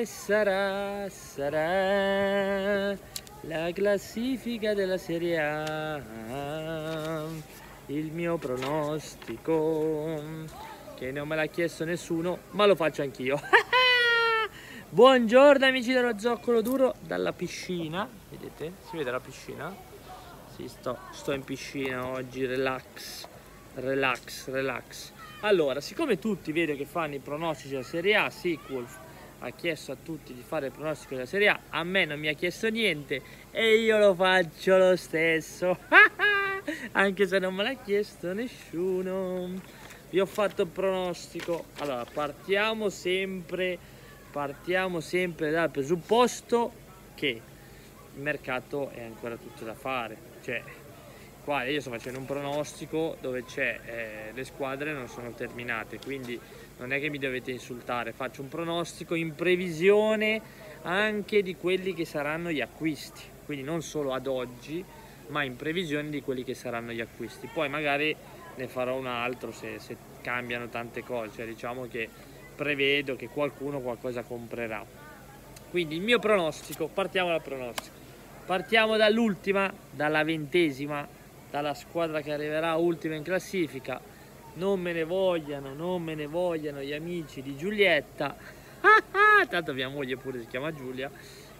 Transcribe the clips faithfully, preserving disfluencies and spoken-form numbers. come sarà, sarà la classifica della Serie A, il mio pronostico, che non me l'ha chiesto nessuno, ma lo faccio anch'io. Buongiorno amici dello Zoccolo Duro, dalla piscina, vedete? Si vede la piscina? Sì, sto, sto in piscina oggi, relax, relax, relax. Allora, siccome tutti vedo che fanno i pronostici della Serie A, Sequel ha chiesto a tutti di fare il pronostico della Serie A, a me non mi ha chiesto niente e io lo faccio lo stesso, anche se non me l'ha chiesto nessuno. Vi ho fatto il pronostico. Allora, partiamo sempre, partiamo sempre dal presupposto che il mercato è ancora tutto da fare, cioè... qua io sto facendo un pronostico dove c'è eh, le squadre non sono terminate, quindi non è che mi dovete insultare, faccio un pronostico in previsione anche di quelli che saranno gli acquisti, quindi non solo ad oggi ma in previsione di quelli che saranno gli acquisti, poi magari ne farò un altro se, se cambiano tante cose, cioè diciamo che prevedo che qualcuno qualcosa comprerà. Quindi il mio pronostico, partiamo dal pronostico, partiamo dall'ultima, dalla ventesima, dalla squadra che arriverà ultima in classifica, non me ne vogliano, non me ne vogliano gli amici di Giulietta, tanto mia moglie pure si chiama Giulia,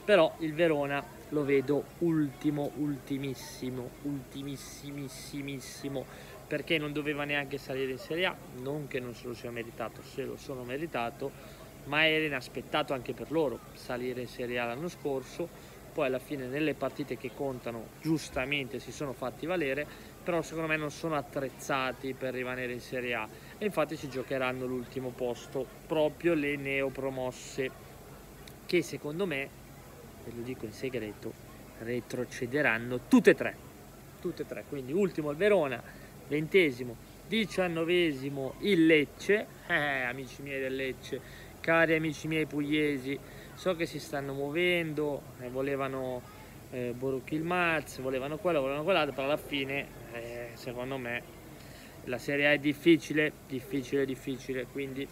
però il Verona lo vedo ultimo, ultimissimo, ultimissimissimo, perché non doveva neanche salire in Serie A, non che non se lo sia meritato, se lo sono meritato, ma era inaspettato anche per loro salire in Serie A l'anno scorso. Poi alla fine nelle partite che contano giustamente si sono fatti valere, però secondo me non sono attrezzati per rimanere in Serie A e infatti si giocheranno l'ultimo posto, proprio le neopromosse, che secondo me, ve lo dico in segreto, retrocederanno tutte e tre, tutte e tre, quindi ultimo il Verona, ventesimo, diciannovesimo il Lecce, eh, amici miei del Lecce, cari amici miei pugliesi, so che si stanno muovendo, eh, volevano eh, Borukilmaz, volevano quello, volevano quell'altro, però alla fine eh, secondo me la Serie A è difficile, difficile, difficile, quindi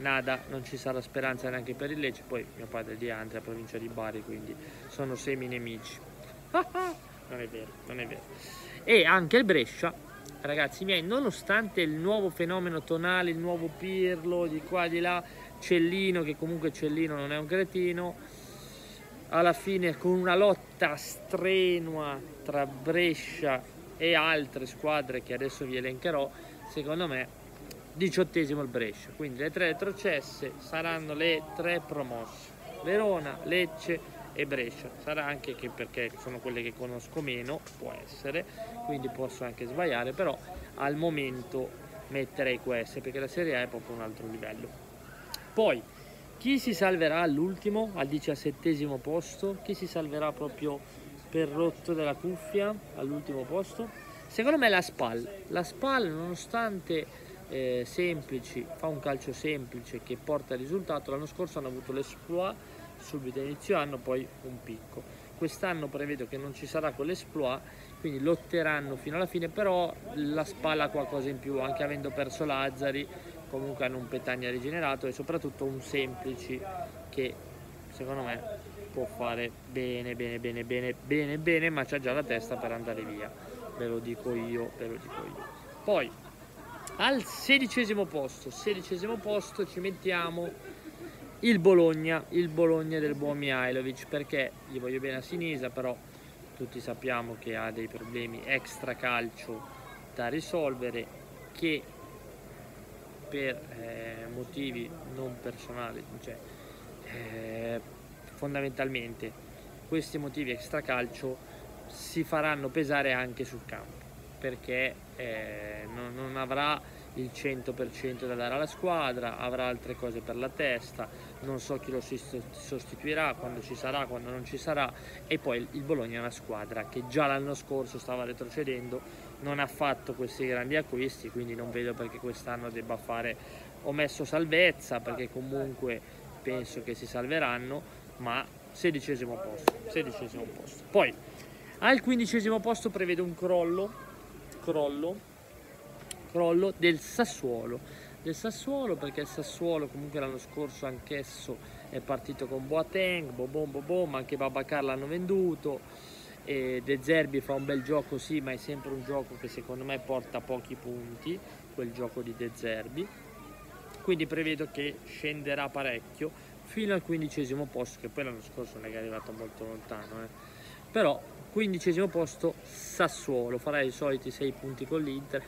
nada, non ci sarà speranza neanche per il Lecce, poi mio padre di Andrea, provincia di Bari, quindi sono semi nemici. Non è vero, non è vero. E anche il Brescia, ragazzi miei, nonostante il nuovo fenomeno tonale, il nuovo Pirlo di qua di là, Cellino, che comunque Cellino non è un cretino, alla fine con una lotta strenua tra Brescia e altre squadre che adesso vi elencherò, secondo me diciottesimo il Brescia, quindi le tre retrocesse saranno le tre promosse, Verona, Lecce e Brescia, sarà anche che perché sono quelle che conosco meno, può essere, quindi posso anche sbagliare, però al momento metterei queste perché la Serie A è proprio un altro livello. Poi, chi si salverà all'ultimo, al diciassettesimo posto? Chi si salverà proprio per rotto della cuffia all'ultimo posto? Secondo me la Spal. La Spal, nonostante eh, semplici, fa un calcio semplice che porta al risultato. L'anno scorso hanno avuto l'esploit, subito inizio anno, poi un picco. Quest'anno prevedo che non ci sarà quell'esploit, quindi lotteranno fino alla fine, però la Spal ha qualcosa in più, anche avendo perso Lazzari. Comunque hanno un Petagna rigenerato e soprattutto un semplici che secondo me può fare bene bene bene bene bene bene, ma c'ha già la testa per andare via, ve lo dico io, ve lo dico io. Poi al sedicesimo posto, sedicesimo posto ci mettiamo il Bologna, il Bologna del buon Mihailovic, perché gli voglio bene a Sinisa, però tutti sappiamo che ha dei problemi extra calcio da risolvere, che per eh, motivi non personali, cioè, eh, fondamentalmente questi motivi extracalcio si faranno pesare anche sul campo, perché eh, non, non avrà il cento per cento da dare alla squadra, avrà altre cose per la testa, non so chi lo sostituirà, quando ci sarà, quando non ci sarà, e poi il Bologna è una squadra che già l'anno scorso stava retrocedendo, non ha fatto questi grandi acquisti, quindi non vedo perché quest'anno debba fare, ho messo salvezza perché comunque penso che si salveranno, ma sedicesimo posto, sedicesimo posto. Poi al quindicesimo posto prevedo un crollo, crollo, crollo del Sassuolo, del Sassuolo, perché il Sassuolo comunque l'anno scorso anch'esso è partito con Boateng, Bobon Bobon, ma anche Babacar l'hanno venduto, e De Zerbi fa un bel gioco sì, ma è sempre un gioco che secondo me porta pochi punti, quel gioco di De Zerbi, quindi prevedo che scenderà parecchio fino al quindicesimo posto, che poi l'anno scorso non è arrivato molto lontano, eh. Però quindicesimo posto Sassuolo, farà i soliti sei punti con l'Inter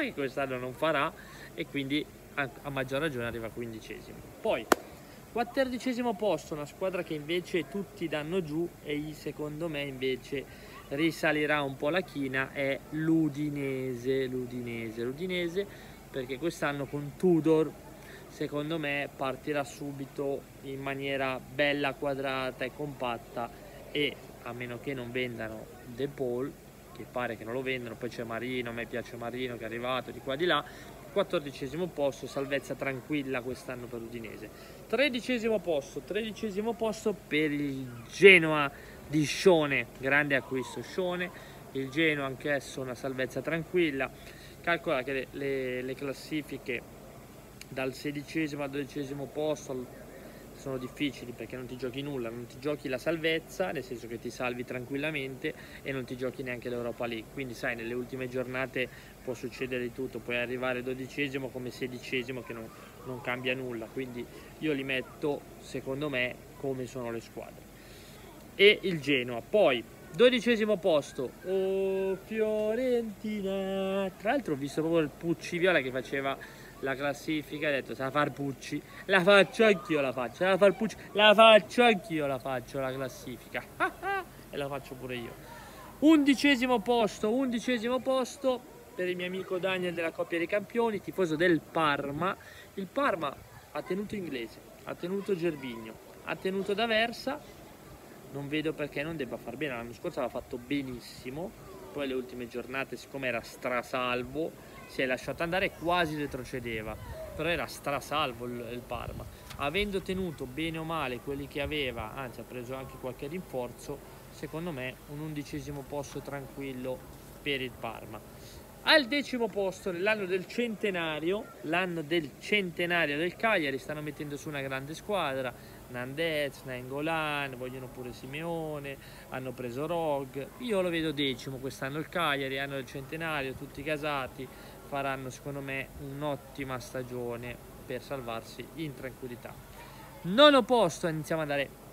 che quest'anno non farà, e quindi a maggior ragione arriva quindicesimo. Poi quattordicesimo posto, una squadra che invece tutti danno giù e secondo me invece risalirà un po' la china, è l'Udinese, l'Udinese, l'Udinese, perché quest'anno con Tudor secondo me partirà subito in maniera bella, quadrata e compatta, e a meno che non vendano De Paul, che pare che non lo vendano, poi c'è Marino, a me piace Marino che è arrivato di qua di là, quattordicesimo posto, salvezza tranquilla quest'anno per l'Udinese. Tredicesimo posto, tredicesimo posto per il Genoa di Scione, grande acquisto Scione, il Genoa anch'esso una salvezza tranquilla. Calcola che le, le, le classifiche dal sedicesimo al dodicesimo posto sono difficili, perché non ti giochi nulla, non ti giochi la salvezza, nel senso che ti salvi tranquillamente, e non ti giochi neanche l'Europa League, quindi sai, nelle ultime giornate può succedere di tutto, puoi arrivare dodicesimo come sedicesimo che non, non cambia nulla, quindi io li metto secondo me come sono le squadre e il Genoa. Poi dodicesimo posto, oh, Fiorentina, tra l'altro ho visto proprio il Pucci Viola che faceva la classifica, ha detto sa far Pucci, la faccio anch'io la faccio, la far Pucci, la faccio anch'io la faccio la classifica e la faccio pure io. Undicesimo posto, undicesimo posto per il mio amico Daniel della Coppia dei Campioni, tifoso del Parma. Il Parma ha tenuto Inglese, ha tenuto Gervigno, ha tenuto D'Aversa, non vedo perché non debba far bene, l'anno scorso l'ha fatto benissimo, poi le ultime giornate siccome era strasalvo si è lasciato andare e quasi retrocedeva, però era strasalvo il, il Parma, avendo tenuto bene o male quelli che aveva, anzi ha preso anche qualche rinforzo, secondo me un undicesimo posto tranquillo per il Parma. Al decimo posto, nell'anno del centenario, l'anno del centenario del Cagliari, stanno mettendo su una grande squadra, Nandez, Nainggolan, vogliono pure Simeone, hanno preso Rogue, io lo vedo decimo quest'anno il Cagliari, anno del centenario, tutti casati, faranno secondo me un'ottima stagione per salvarsi in tranquillità. Nono posto, iniziamo ad andare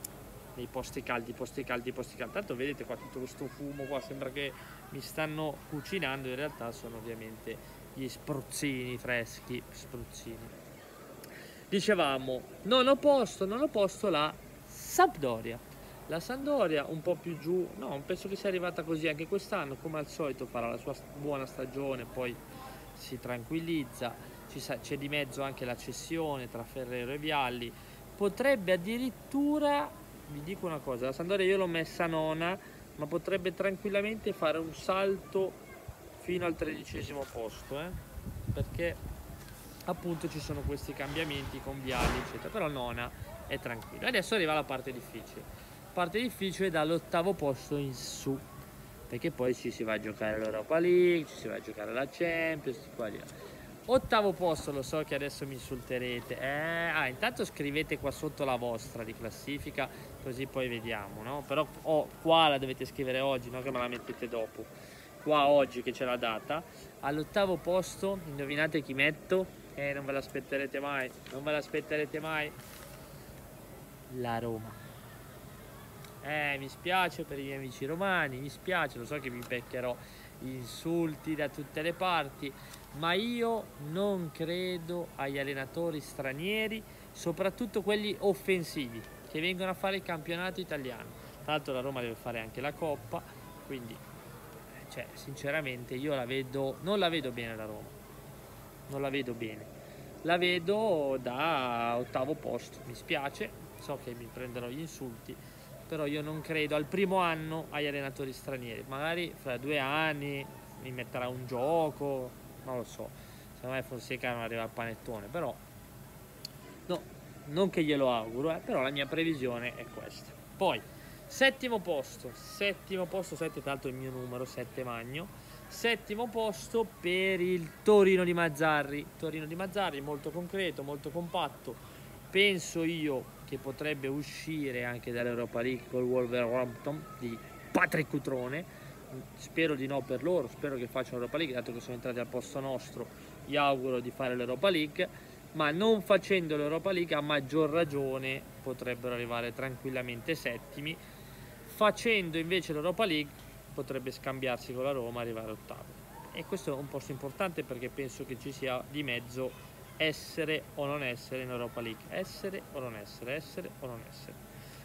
nei posti caldi, posti caldi, posti caldi, tanto vedete qua tutto questo fumo qua, sembra che mi stanno cucinando, in realtà sono ovviamente gli spruzzini freschi, spruzzini. Dicevamo, nono posto, nono posto la Sampdoria, la Sampdoria un po' più giù, no, penso che sia arrivata così anche quest'anno, come al solito farà la sua buona stagione, poi si tranquillizza, c'è di mezzo anche la cessione tra Ferrero e Vialli, potrebbe addirittura, vi dico una cosa, la Sampdoria io l'ho messa nona, ma potrebbe tranquillamente fare un salto fino al tredicesimo posto, eh? Perché appunto ci sono questi cambiamenti con Vialli eccetera, però nona è tranquillo. Adesso arriva la parte difficile, parte difficile dall'ottavo posto in su, perché poi ci si va a giocare l'Europa League, ci si va a giocare la Champions, qua di là. Ottavo posto, lo so che adesso mi insulterete, eh, ah, intanto scrivete qua sotto la vostra di classifica, così poi vediamo, no? Però oh, qua la dovete scrivere oggi, non che me la mettete dopo, qua oggi che c'è la data. All'ottavo posto indovinate chi metto? Eh, non ve l'aspetterete mai, non ve l'aspetterete mai, la Roma. Eh, mi spiace per i miei amici romani, mi spiace, lo so che mi beccherò insulti da tutte le parti, ma io non credo agli allenatori stranieri, soprattutto quelli offensivi, che vengono a fare il campionato italiano. Tra l'altro la Roma deve fare anche la Coppa, quindi, cioè, sinceramente io la vedo, non la vedo bene la Roma. Non la vedo bene, la vedo da ottavo posto, mi spiace, so che mi prenderò gli insulti, però io non credo al primo anno agli allenatori stranieri, magari fra due anni mi metterà un gioco, non lo so, secondo me Fonseca non arriva al panettone, però no, non che glielo auguro, eh, però la mia previsione è questa. Poi settimo posto, settimo posto, sette, tra l'altro il mio numero, sette magno, Settimo posto per il Torino di Mazzarri. Torino di Mazzarri molto concreto, molto compatto. Penso io che potrebbe uscire anche dall'Europa League col Wolverhampton di Patrick Cutrone. Spero di no per loro, spero che facciano l'Europa League, dato che sono entrati al posto nostro. Gli auguro di fare l'Europa League, ma non facendo l'Europa League a maggior ragione potrebbero arrivare tranquillamente settimi. Facendo invece l'Europa League potrebbe scambiarsi con la Roma e arrivare ottavo, e questo è un posto importante, perché penso che ci sia di mezzo essere o non essere in Europa League, essere o non essere, essere o non essere.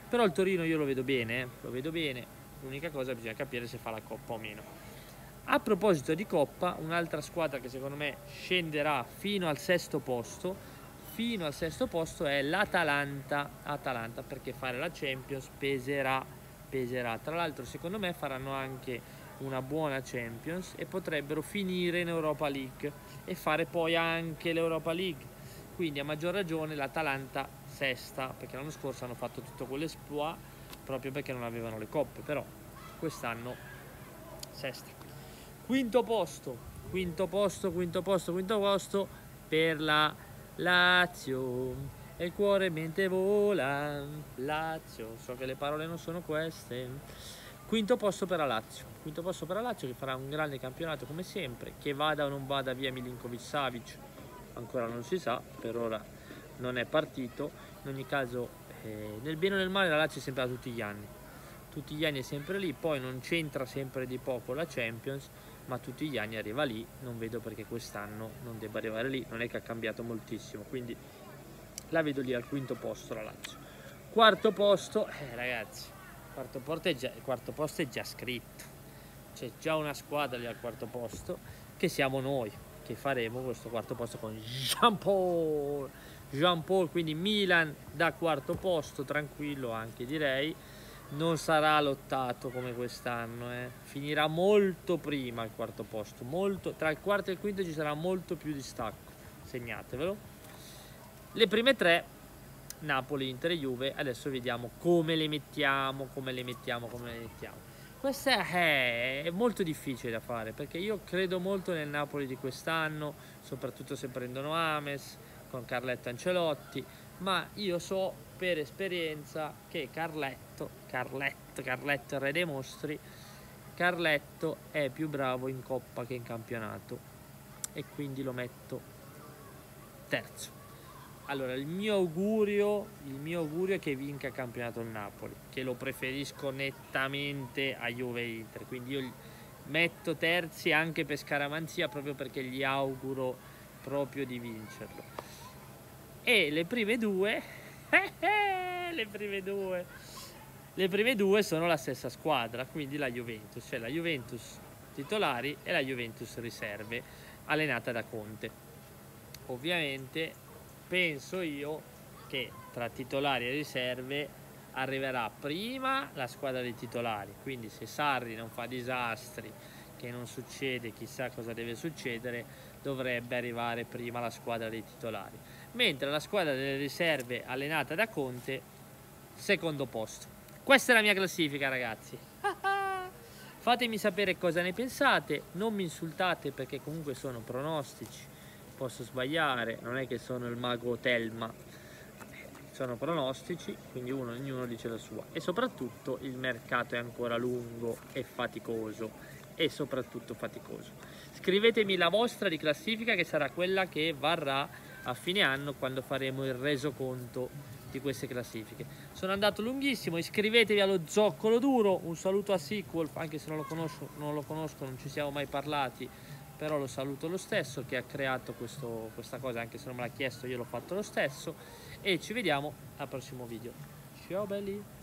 Però il Torino io lo vedo bene, eh? lo vedo bene. L'unica cosa, bisogna capire se fa la Coppa o meno. A proposito di Coppa, un'altra squadra che secondo me scenderà fino al sesto posto fino al sesto posto è l'Atalanta. Atalanta, perché fare la Champions peserà, peserà. Tra l'altro secondo me faranno anche una buona Champions e potrebbero finire in Europa League e fare poi anche l'Europa League, quindi a maggior ragione l'Atalanta sesta, perché l'anno scorso hanno fatto tutto quell'esploit proprio perché non avevano le coppe, però quest'anno sesta. Quinto posto, quinto posto, quinto posto, quinto posto per la Lazio. E il cuore mente vola, Lazio, so che le parole non sono queste. Quinto posto per la Lazio, quinto posto per la Lazio che farà un grande campionato come sempre, che vada o non vada via Milinkovic-Savic ancora non si sa, per ora non è partito. In ogni caso, Eh, nel bene o nel male la Lazio è sempre a tutti gli anni tutti gli anni è sempre lì, poi non c'entra sempre di poco la Champions, ma tutti gli anni arriva lì. Non vedo perché quest'anno non debba arrivare lì, non è che ha cambiato moltissimo, quindi la vedo lì al quinto posto la Lazio. Quarto posto, eh, ragazzi, quarto posto è già, il quarto posto è già scritto, c'è già una squadra lì al quarto posto che siamo noi, che faremo questo quarto posto con Jean Paul Jean Paul, quindi Milan da quarto posto, tranquillo anche direi. Non sarà lottato come quest'anno, eh. Finirà molto prima il quarto posto, molto, tra il quarto e il quinto ci sarà molto più distacco, segnatevelo. Le prime tre, Napoli, Inter e Juve, adesso vediamo come le mettiamo, come le mettiamo, come le mettiamo. Questa è, è molto difficile da fare, perché io credo molto nel Napoli di quest'anno, soprattutto se prendono Ames, con Carletto Ancelotti, ma io so per esperienza che Carletto, Carletto, Carletto è il re dei mostri, Carletto è più bravo in Coppa che in campionato, e quindi lo metto terzo. Allora il mio augurio, il mio augurio è che vinca il campionato il Napoli, che lo preferisco nettamente a Juve Inter, quindi io metto terzi anche per scaramanzia, proprio perché gli auguro proprio di vincerlo. E le prime due eh eh, le prime due le prime due sono la stessa squadra, quindi la Juventus, cioè la Juventus titolari e la Juventus riserve allenata da Conte. Ovviamente penso io che tra titolari e riserve arriverà prima la squadra dei titolari, quindi se Sarri non fa disastri, che non succede chissà cosa deve succedere, dovrebbe arrivare prima la squadra dei titolari, mentre la squadra delle riserve allenata da Conte secondo posto. Questa è la mia classifica, ragazzi. Fatemi sapere cosa ne pensate, non mi insultate perché comunque sono pronostici, posso sbagliare, non è che sono il mago Telma, sono pronostici, quindi uno, ognuno dice la sua, e soprattutto il mercato è ancora lungo e faticoso e soprattutto faticoso. Scrivetemi la vostra di classifica, che sarà quella che varrà a fine anno quando faremo il resoconto di queste classifiche. Sono andato lunghissimo, iscrivetevi allo Zoccolo Duro, un saluto a Sequel, anche se non lo conosco, non lo conosco, non ci siamo mai parlati, però lo saluto lo stesso, che ha creato questo, questa cosa, anche se non me l'ha chiesto io l'ho fatto lo stesso, e ci vediamo al prossimo video. Ciao belli!